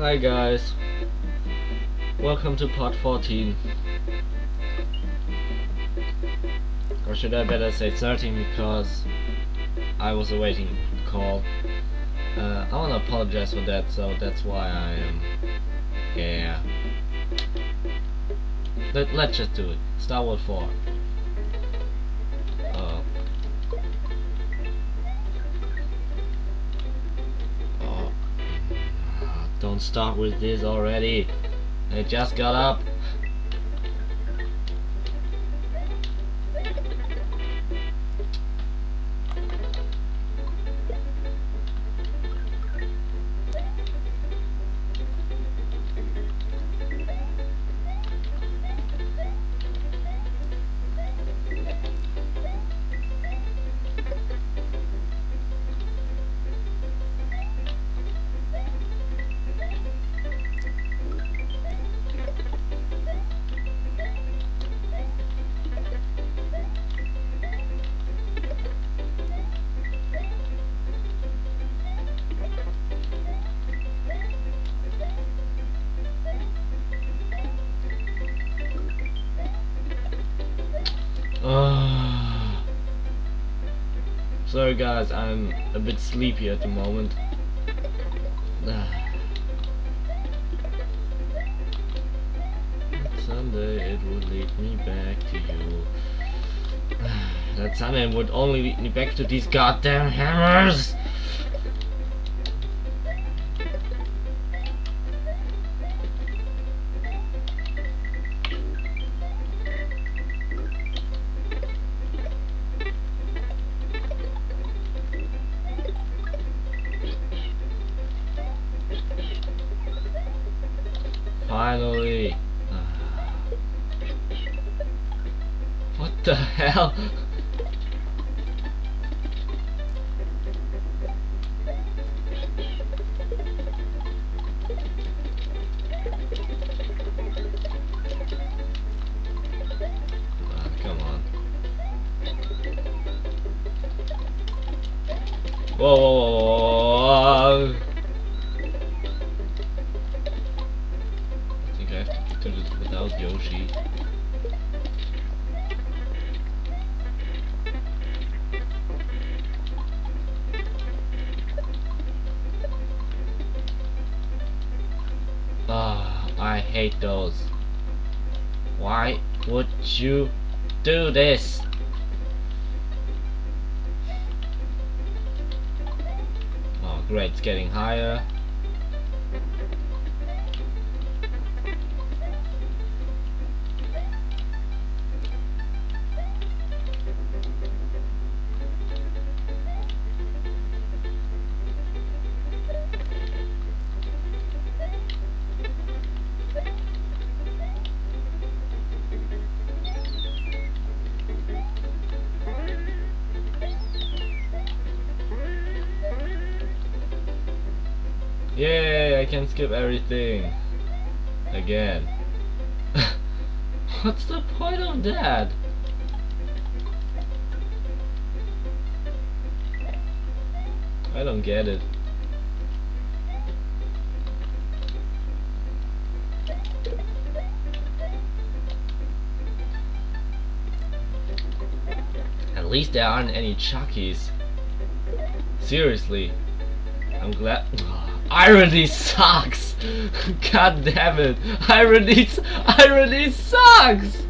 Hi guys, welcome to part 14, or should I better say 13, because I was awaiting the call. I want to apologize for that, so that's why I am, yeah, let's just do it. Star Wars 4. Don't start with this already. I just got up. Sorry guys, I'm a bit sleepy at the moment. Sunday it would lead me back to you. That Sunday would only lead me back to these goddamn hammers! Finally! What the hell? Come on. Whoa, whoa, whoa, whoa. Without Yoshi. Ah, I hate those. Why would you do this? Oh great, it's getting higher. Yay, I can skip everything again. What's the point of that? I don't get it. At least there aren't any Chuckies. Seriously, I'm glad. Irony sucks. God damn it! Irony sucks.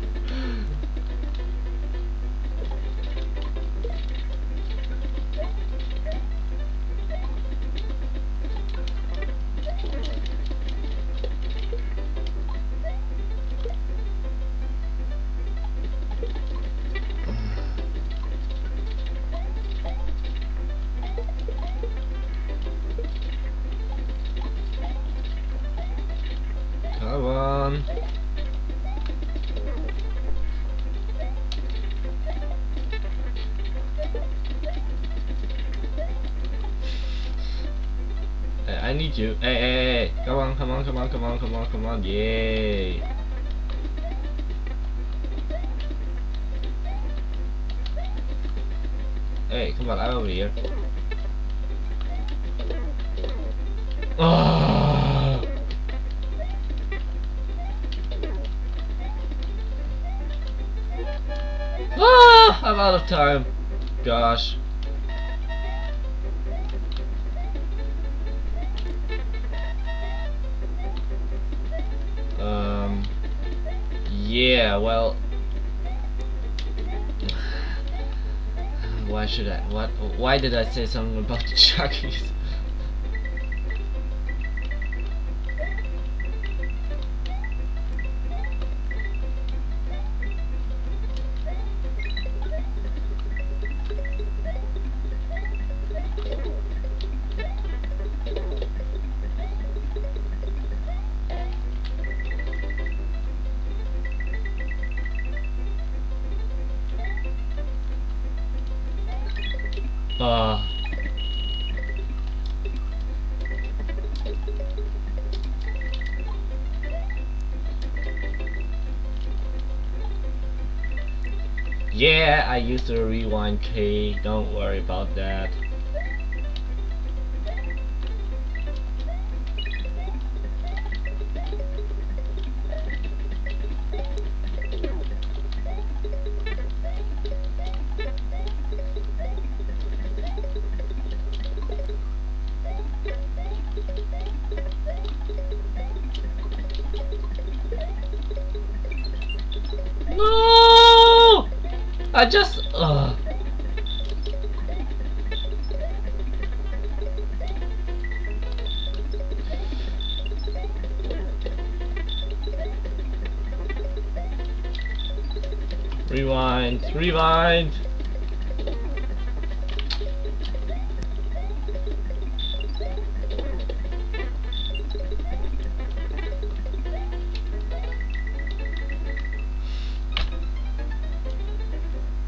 Come on. I need you. Hey, hey, hey. Come on, come on, come on, come on, come on, come on. Yay. Hey, Hey, come on, I'm over here. Oh. Oh, I'm out of time. Gosh. Yeah, well, why should I? What? Why did I say something about the Chuckies? Yeah, I used the rewind key, don't worry about that. I just rewind.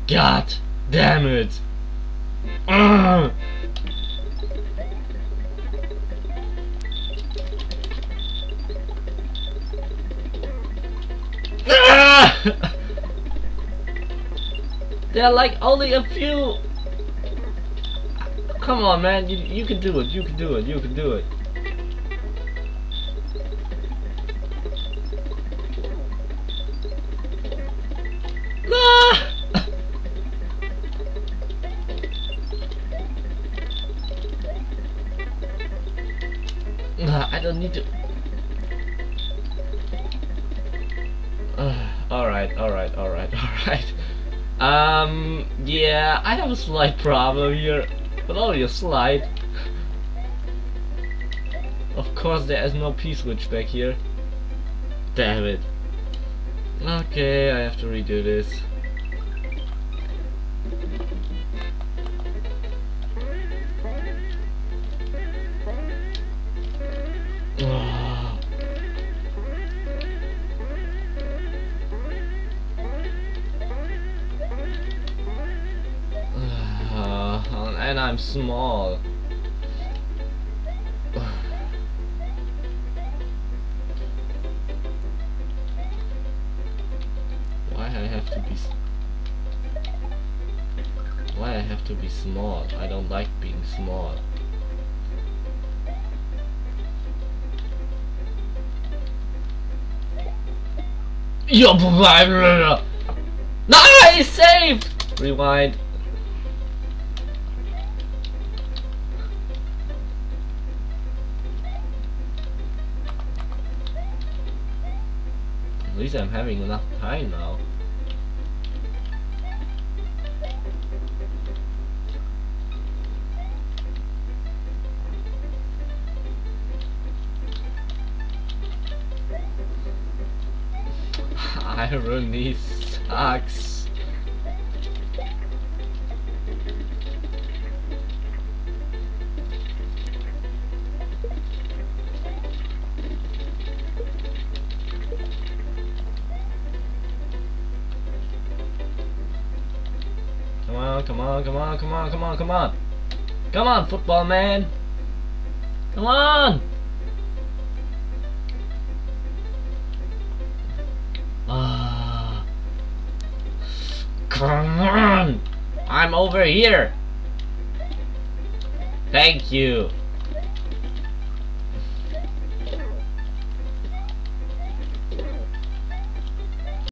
God damn it! Ugh. There are like only a few. Come on, man! You can do it! You can do it! You can do it! I don't need to. Alright. Yeah, I have a slight problem here, but only a slight. Of course, there is no P-switch back here. Damn it. Okay, I have to redo this. And I'm small. Why I have to be small? I don't like being small. Yo, nice save. Rewind. At least I'm having enough time now. Irony sucks. Come on. Come on, football man. Come on. Come on. I'm over here. Thank you.